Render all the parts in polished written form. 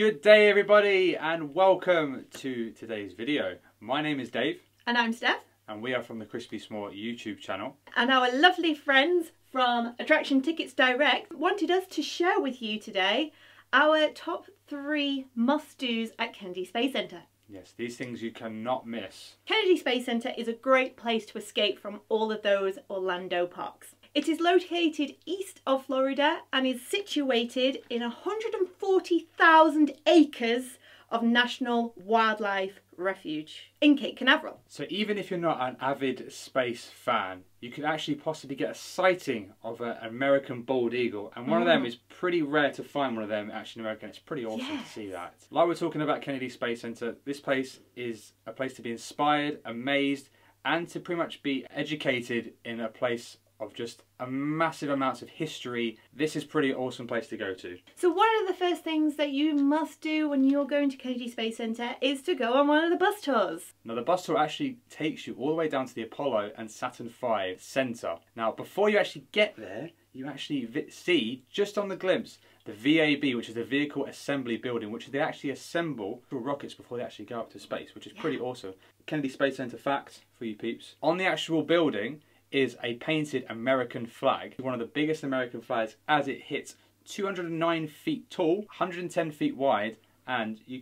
Good day everybody and welcome to today's video. My name is Dave. And I'm Steph. And we are from the Crispy S'more YouTube channel. And our lovely friends from Attraction Tickets Direct wanted us to share with you today our top 3 must-dos at Kennedy Space Centre. Yes, these things you cannot miss. Kennedy Space Centre is a great place to escape from all of those Orlando parks. It is located east of Florida and is situated in 140,000 acres of National Wildlife Refuge in Cape Canaveral. So even if you're not an avid space fan, you could actually possibly get a sighting of an American bald eagle, and one of them is pretty rare to find, one of them actually in America. It's pretty awesome to see that. Like we're talking about Kennedy Space Center, this place is a place to be inspired, amazed, and to pretty much be educated in a place of just a massive amounts of history. This is a pretty awesome place to go to. So one of the first things that you must do when you're going to Kennedy Space Centre is to go on one of the bus tours. Now the bus tour actually takes you all the way down to the Apollo and Saturn V Centre. Now before you actually get there, you actually see, just on the glimpse, the VAB, which is the Vehicle Assembly Building, which they actually assemble for rockets before they actually go up to space, which is pretty awesome. Kennedy Space Centre fact for you peeps. On the actual building is a painted American flag, one of the biggest American flags, as it hits 209 feet tall, 110 feet wide, and we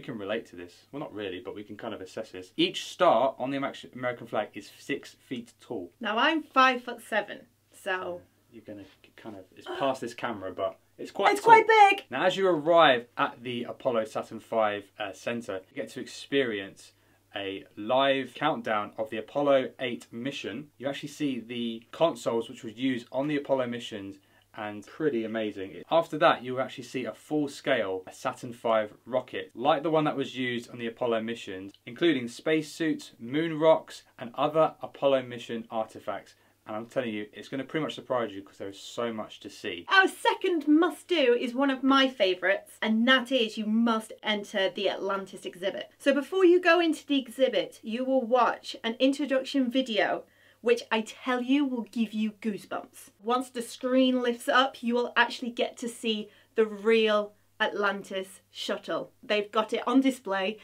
can relate to this. Well, not really, but we can kind of assess this. Each star on the American flag is 6 feet tall. Now I'm 5'7", so you're gonna kind of, it's past this camera, but it's quite big. Now as you arrive at the Apollo Saturn V Center, you get to experience a live countdown of the Apollo 8 mission. You actually see the consoles which was used on the Apollo missions, and pretty amazing. After that, you actually see a full-scale Saturn V rocket, like the one that was used on the Apollo missions, including spacesuits, moon rocks, and other Apollo mission artifacts. And I'm telling you, it's going to pretty much surprise you because there's so much to see. Our second must-do is one of my favourites, and that is you must enter the Atlantis exhibit. So before you go into the exhibit, you will watch an introduction video, which I tell you will give you goosebumps. Once the screen lifts up, you will actually get to see the real Atlantis shuttle. They've got it on display,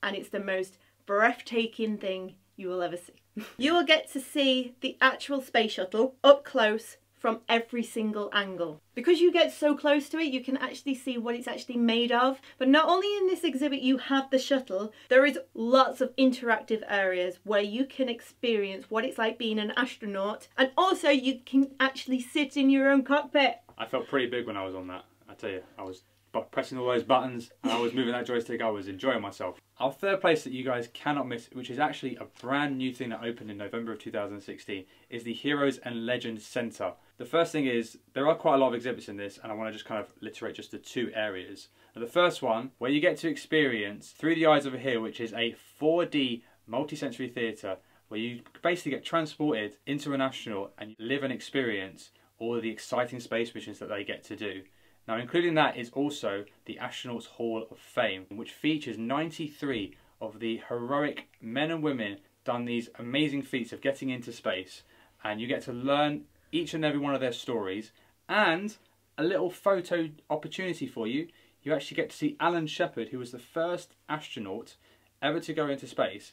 and it's the most breathtaking thing you will ever see. You will get to see the actual space shuttle up close from every single angle. Because you get so close to it, you can actually see what it's actually made of. But not only in this exhibit you have the shuttle, there is lots of interactive areas where you can experience what it's like being an astronaut, and also you can actually sit in your own cockpit. I felt pretty big when I was on that, I tell you. I was pressing all those buttons and I was moving that joystick. I was enjoying myself. Our third place that you guys cannot miss, which is actually a brand new thing that opened in November of 2016, is the Heroes and Legends Centre. The first thing is, there are quite a lot of exhibits in this, and I want to just kind of reiterate just the two areas. Now, the first one, where you get to experience Through the Eyes of a Hero, which is a 4D multi-sensory theatre, where you basically get transported into an astronaut and live and experience all of the exciting space missions that they get to do. Now including that is also the Astronauts Hall of Fame, which features 93 of the heroic men and women done these amazing feats of getting into space, and you get to learn each and every one of their stories, and a little photo opportunity for you. You actually get to see Alan Shepard, who was the first astronaut ever to go into space.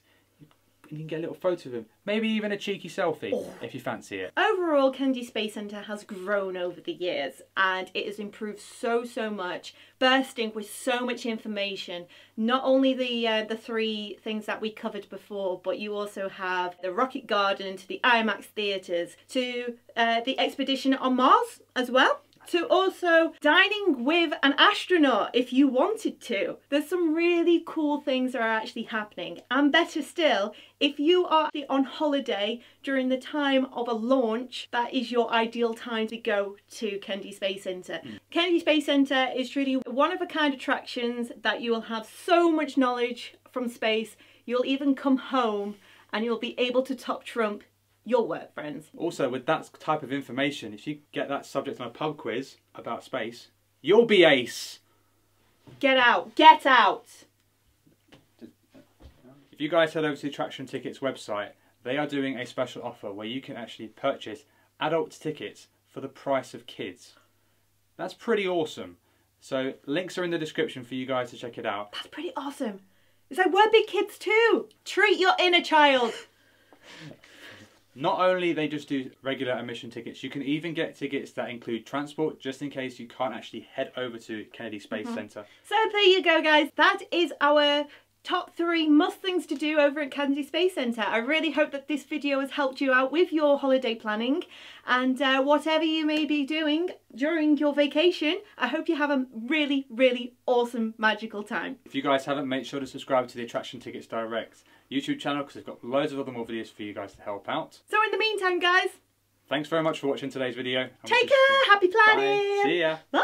You can get a little photo of him, maybe even a cheeky selfie if you fancy it. Overall, Kennedy Space Centre has grown over the years, and it has improved so much, bursting with so much information. Not only the three things that we covered before, but you also have the Rocket Garden, to the IMAX theatres, to the Expedition on Mars as well. So also dining with an astronaut if you wanted to. There's some really cool things that are actually happening. And better still, if you are on holiday during the time of a launch, that is your ideal time to go to Kennedy Space Centre. Kennedy Space Centre is truly one of a kind attractions that you will have so much knowledge from space. You'll even come home and you'll be able to top trump your work friends. Also, with that type of information, if you get that subject on a pub quiz about space, you'll be ace. Get out. Get out. If you guys head over to the Attraction Tickets website, they are doing a special offer where you can actually purchase adult tickets for the price of kids. That's pretty awesome. So links are in the description for you guys to check it out. That's pretty awesome. It's like, we're big kids too. Treat your inner child. Not only they just do regular admission tickets, you can even get tickets that include transport, just in case you can't actually head over to Kennedy Space Centre. So there you go, guys. That is our top 3 must things to do over at Kennedy Space Centre. I really hope that this video has helped you out with your holiday planning, and whatever you may be doing during your vacation, I hope you have a really, really awesome, magical time. If you guys haven't, make sure to subscribe to the Attraction Tickets Direct YouTube channel, because I've got loads of other more videos for you guys to help out. So in the meantime, guys, thanks very much for watching today's video. Take care, happy planning! Bye. See ya! Bye.